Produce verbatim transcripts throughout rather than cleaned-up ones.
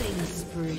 Killing spree.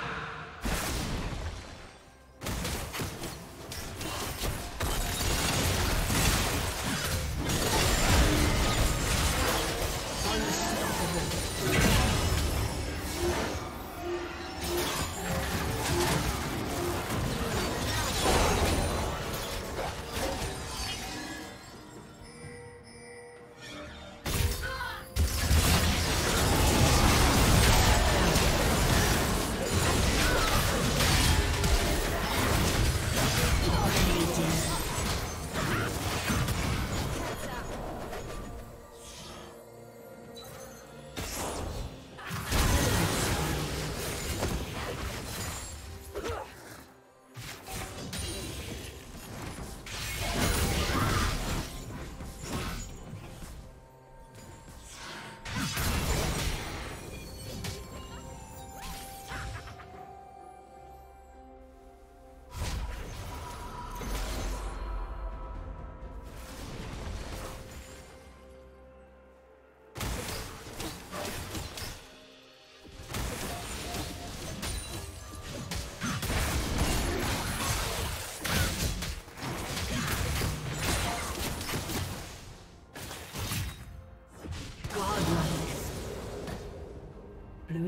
Blue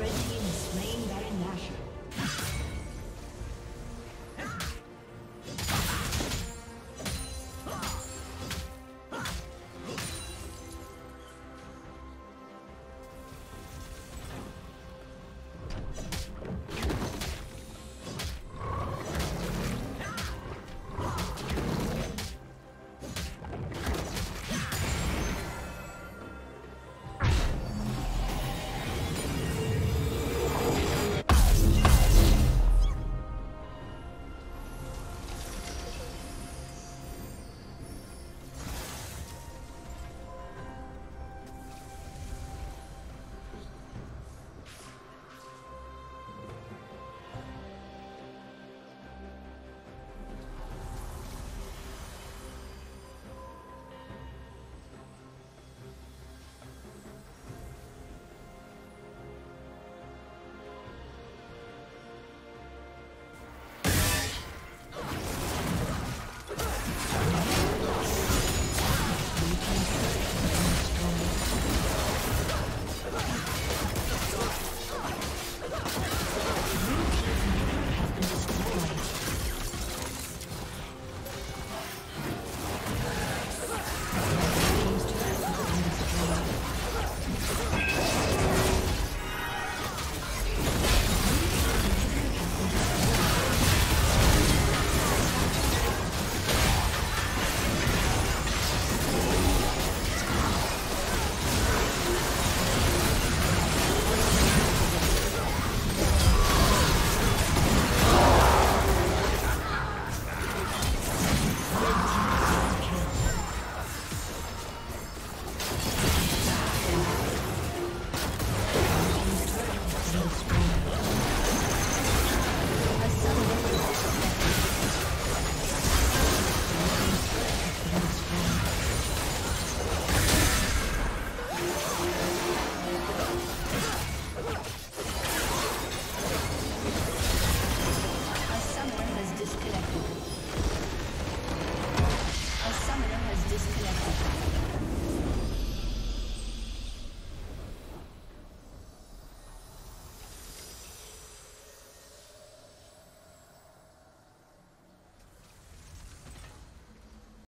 Red team.